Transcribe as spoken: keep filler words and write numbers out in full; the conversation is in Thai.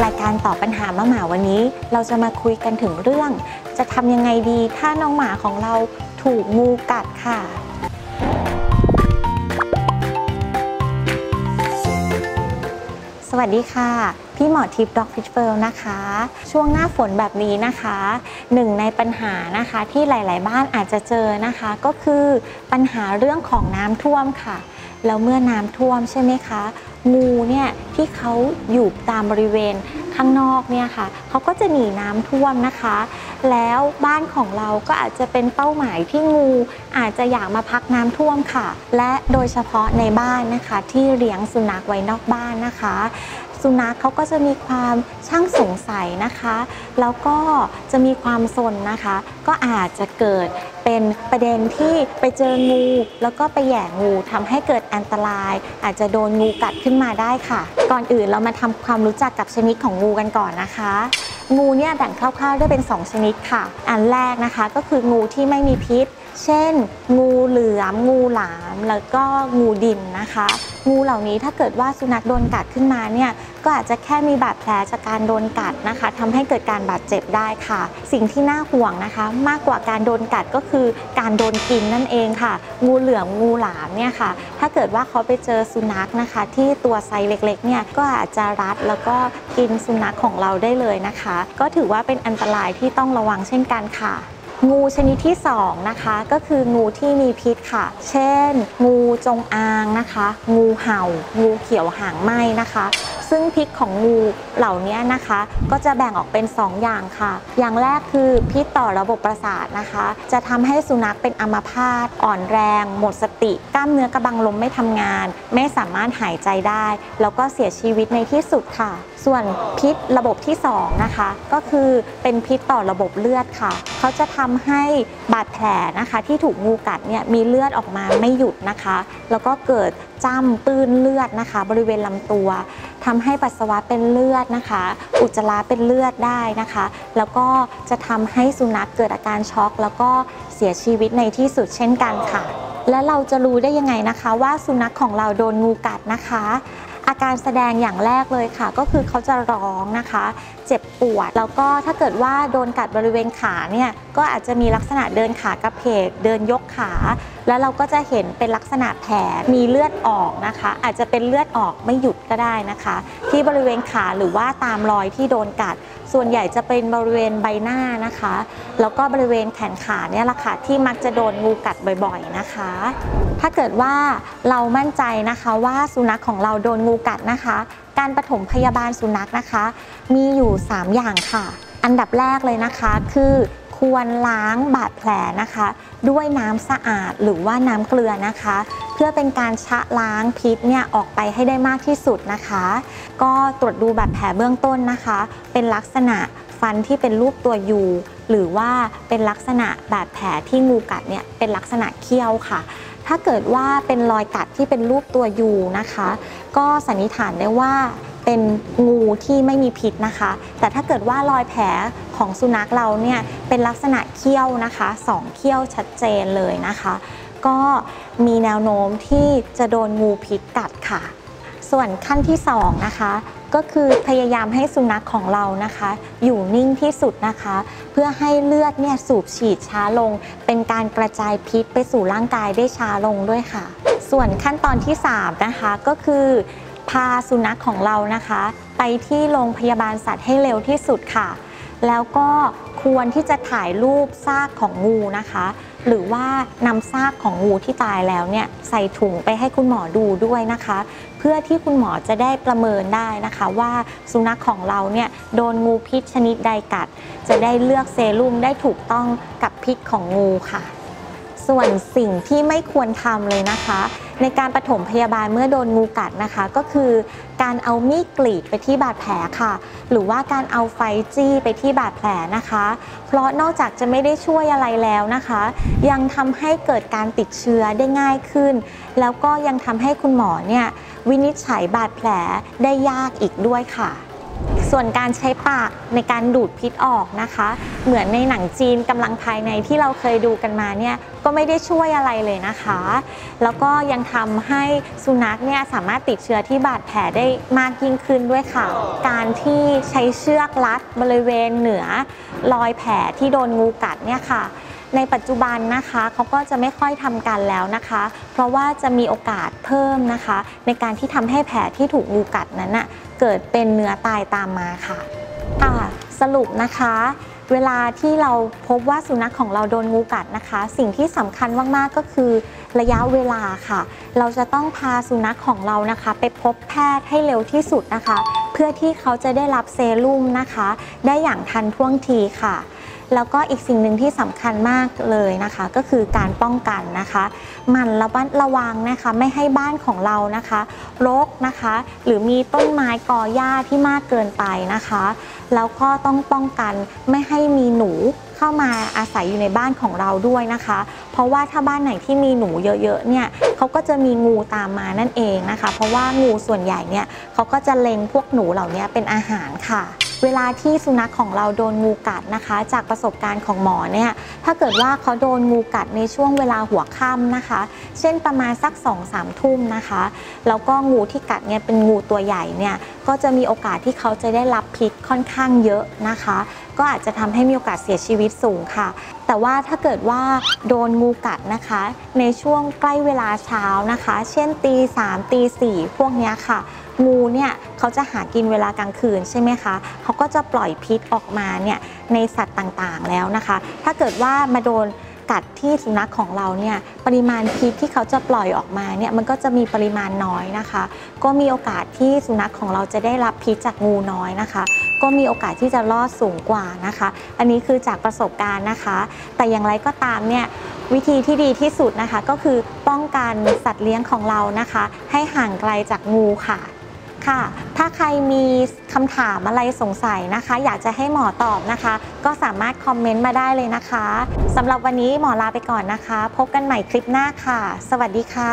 รายการตอบปัญหาน้องหมาวันนี้เราจะมาคุยกันถึงเรื่องจะทำยังไงดีถ้าน้องหมาของเราถูกงูกัดค่ะสวัสดีค่ะพี่หมอทิพย์ด็อกฟิชเฟิลนะคะช่วงหน้าฝนแบบนี้นะคะหนึ่งในปัญหานะคะที่หลายๆบ้านอาจจะเจอนะคะก็คือปัญหาเรื่องของน้ำท่วมค่ะแล้วเมื่อน้ำท่วมใช่ไหมคะงูเนี่ยที่เขาอยู่ตามบริเวณข้างนอกเนี่ยค่ะเขาก็จะหนีน้ำท่วมนะคะแล้วบ้านของเราก็อาจจะเป็นเป้าหมายที่งูอาจจะอยากมาพักน้ำท่วมค่ะและโดยเฉพาะในบ้านนะคะที่เลี้ยงสุนัขไว้นอกบ้านนะคะสุนัขเขาก็จะมีความช่างสงสัยนะคะแล้วก็จะมีความซนนะคะก็อาจจะเกิดเป็นประเด็นที่ไปเจองูแล้วก็ไปแหย่งูทำให้เกิดอันตรายอาจจะโดนงูกัดขึ้นมาได้ค่ะก่อนอื่นเรามาทำความรู้จักกับชนิดของงูกันก่อนนะคะงูเนี่ยแบ่งคร่าวๆได้เป็นสองชนิดค่ะอันแรกนะคะก็คืองูที่ไม่มีพิษเช่นงูเหลือมงูหลามแล้วก็งูดินนะคะงูเหล่านี้ถ้าเกิดว่าสุนัขโดนกัดขึ้นมาเนี่ยก็อาจจะแค่มีบาดแผลจากการโดนกัดนะคะทำให้เกิดการบาดเจ็บได้ค่ะสิ่งที่น่าห่วงนะคะมากกว่าการโดนกัดก็คือการโดนกินนั่นเองค่ะงูเหลือมงูหลามเนี่ยค่ะถ้าเกิดว่าเขาไปเจอสุนัขนะคะที่ตัวไซส์เล็กๆเนี่ยก็อาจจะรัดแล้วก็กินสุนัขของเราได้เลยนะคะก็ถือว่าเป็นอันตรายที่ต้องระวังเช่นกันค่ะงูชนิดที่สองนะคะก็คืองูที่มีพิษค่ะเช่นงูจงอางนะคะงูเห่างูเขียวหางไหม้นะคะซึ่งพิษของงูเหล่านี้นะคะก็จะแบ่งออกเป็นสองอย่างค่ะอย่างแรกคือพิษต่อระบบประสาทนะคะจะทำให้สุนัขเป็นอัมพาตอ่อนแรงหมดสติกล้ามเนื้อกระบังลมไม่ทำงานไม่สามารถหายใจได้แล้วก็เสียชีวิตในที่สุดค่ะส่วนพิษระบบที่สองนะคะก็คือเป็นพิษต่อระบบเลือดค่ะเขาจะทำให้บาดแผลนะคะที่ถูกงูกัดเนี่ยมีเลือดออกมาไม่หยุดนะคะแล้วก็เกิดจ้ำปื้นเลือดนะคะบริเวณลำตัวทำให้ปัสสาวะเป็นเลือดนะคะอุจจาระเป็นเลือดได้นะคะแล้วก็จะทำให้สุนัขเกิดอาการช็อกแล้วก็เสียชีวิตในที่สุดเช่นกันค่ะและเราจะรู้ได้ยังไงนะคะว่าสุนัขของเราโดนงูกัดนะคะอาการแสดงอย่างแรกเลยค่ะก็คือเขาจะร้องนะคะเจ็บปวดแล้วก็ถ้าเกิดว่าโดนกัดบริเวณขาเนี่ยก็อาจจะมีลักษณะเดินขากระเพกเดินยกขาแล้วเราก็จะเห็นเป็นลักษณะแผลมีเลือดออกนะคะอาจจะเป็นเลือดออกไม่หยุดก็ได้นะคะที่บริเวณขาหรือว่าตามรอยที่โดนกัดส่วนใหญ่จะเป็นบริเวณใบหน้านะคะแล้วก็บริเวณแขนขาเนี่ยแหละค่ะที่มักจะโดนงูกัดบ่อยๆนะคะถ้าเกิดว่าเรามั่นใจนะคะว่าสุนัขของเราโดนงูกัดนะคะการปฐมพยาบาลสุนัขนะคะมีอยู่สามอย่างค่ะอันดับแรกเลยนะคะคือควรล้างบาดแผลนะคะด้วยน้ำสะอาดหรือว่าน้ำเกลือนะคะเพื่อเป็นการชะล้างพิษเนี่ยออกไปให้ได้มากที่สุดนะคะก็ตรวจดูบาดแผลเบื้องต้นนะคะเป็นลักษณะฟันที่เป็นรูปตัวยูหรือว่าเป็นลักษณะบาดแผลที่งูกัดเนี่ยเป็นลักษณะเขี้ยวค่ะถ้าเกิดว่าเป็นรอยกัดที่เป็นรูปตัวยูนะคะก็สันนิษฐานได้ว่าเป็นงูที่ไม่มีพิษนะคะแต่ถ้าเกิดว่ารอยแผลของสุนัขเราเนี่ยเป็นลักษณะเขี้ยวนะคะสองเขี้ยวชัดเจนเลยนะคะก็มีแนวโน้มที่จะโดนงูพิษกัดค่ะส่วนขั้นที่สองนะคะก็คือพยายามให้สุนัขของเรานะคะอยู่นิ่งที่สุดนะคะเพื่อให้เลือดเนี่ยสูบฉีดช้าลงเป็นการกระจายพิษไปสู่ร่างกายได้ช้าลงด้วยค่ะส่วนขั้นตอนที่สามนะคะก็คือพาสุนัขของเรานะคะไปที่โรงพยาบาลสัตว์ให้เร็วที่สุดค่ะแล้วก็ควรที่จะถ่ายรูปซากของงูนะคะหรือว่านำซากของงูที่ตายแล้วเนี่ยใส่ถุงไปให้คุณหมอดูด้วยนะคะเพื่อที่คุณหมอจะได้ประเมินได้นะคะว่าสุนัขของเราเนี่ยโดนงูพิษชนิดใดกัดจะได้เลือกเซรุ่มได้ถูกต้องกับพิษของงูค่ะส่วนสิ่งที่ไม่ควรทำเลยนะคะในการปฐมพยาบาลเมื่อโดนงูกัดนะคะก็คือการเอามีดกรีดไปที่บาดแผลค่ะหรือว่าการเอาไฟจี้ไปที่บาดแผลนะคะเพราะนอกจากจะไม่ได้ช่วยอะไรแล้วนะคะยังทำให้เกิดการติดเชื้อได้ง่ายขึ้นแล้วก็ยังทำให้คุณหมอเนี่ยวินิจฉัยบาดแผลได้ยากอีกด้วยค่ะ ส่วนการใช้ปากในการดูดพิษออกนะคะเหมือนในหนังจีนกำลังภายในที่เราเคยดูกันมาเนี่ยก็ไม่ได้ช่วยอะไรเลยนะคะแล้วก็ยังทำให้สุนัขเนี่ยสามารถติดเชื้อที่บาดแผลได้มากยิ่งขึ้นด้วยค่ะการที่ใช้เชือกรัดบริเวณเหนือรอยแผลที่โดนงูกัดเนี่ยค่ะในปัจจุบันนะคะเขาก็จะไม่ค่อยทำกันแล้วนะคะเพราะว่าจะมีโอกาสเพิ่มนะคะในการที่ทำให้แผลที่ถูกงูกัดนั้นน่ะเกิดเป็นเนื้อตายตามมาค่ะสรุปนะคะเวลาที่เราพบว่าสุนัขของเราโดนงูกัดนะคะสิ่งที่สำคัญมากๆก็คือระยะเวลาค่ะเราจะต้องพาสุนัขของเรานะคะไปพบแพทย์ให้เร็วที่สุดนะคะเพื่อที่เขาจะได้รับเซรุ่มนะคะได้อย่างทันท่วงทีค่ะแล้วก็อีกสิ่งหนึ่งที่สำคัญมากเลยนะคะก็คือการป้องกันนะคะมันระมัดระวังนะคะไม่ให้บ้านของเรานะคะรกนะคะหรือมีต้นไม้กอหญ้าที่มากเกินไปนะคะแล้วก็ต้องป้องกันไม่ให้มีหนูเข้ามาอาศัยอยู่ในบ้านของเราด้วยนะคะเพราะว่าถ้าบ้านไหนที่มีหนูเยอะๆเนี่ยเขาก็จะมีงูตามมานั่นเองนะคะเพราะว่างูส่วนใหญ่เนี่ยเขาก็จะเล็งพวกหนูเหล่านี้เป็นอาหารค่ะเวลาที่สุนัขของเราโดนงูกัดนะคะจากประสบการณ์ของหมอเนี่ยถ้าเกิดว่าเขาโดนงูกัดในช่วงเวลาหัวค่ำนะคะเช่นประมาณสัก สองสาม ทุ่มนะคะแล้วก็งูที่กัดเนี่ยเป็นงูตัวใหญ่เนี่ยก็จะมีโอกาสที่เขาจะได้รับพิษค่อนข้างเยอะนะคะก็อาจจะทำให้มีโอกาสเสียชีวิตสูงค่ะแต่ว่าถ้าเกิดว่าโดนงูกัดนะคะในช่วงใกล้เวลาเช้านะคะเช่นตีสามตีสี่พวกนี้ค่ะงูเนี่ยเขาจะหากินเวลากลางคืนใช่ไหมคะเขาก็จะปล่อยพิษออกมาเนี่ยในสัตว์ต่างๆแล้วนะคะถ้าเกิดว่ามาโดนกัดที่สุนัขของเราเนี่ยปริมาณพิษที่เขาจะปล่อยออกมาเนี่ยมันก็จะมีปริมาณน้อยนะคะก็มีโอกาสที่สุนัขของเราจะได้รับพิษจากงูน้อยนะคะก็มีโอกาสที่จะรอดสูงกว่านะคะอันนี้คือจากประสบการณ์นะคะแต่อย่างไรก็ตามเนี่ยวิธีที่ดีที่สุดนะคะก็คือป้องกันสัตว์เลี้ยงของเรานะคะให้ห่างไกลจากงูค่ะค่ะถ้าใครมีคำถามอะไรสงสัยนะคะอยากจะให้หมอตอบนะคะก็สามารถคอมเมนต์มาได้เลยนะคะสำหรับวันนี้หมอลาไปก่อนนะคะพบกันใหม่คลิปหน้าค่ะสวัสดีค่ะ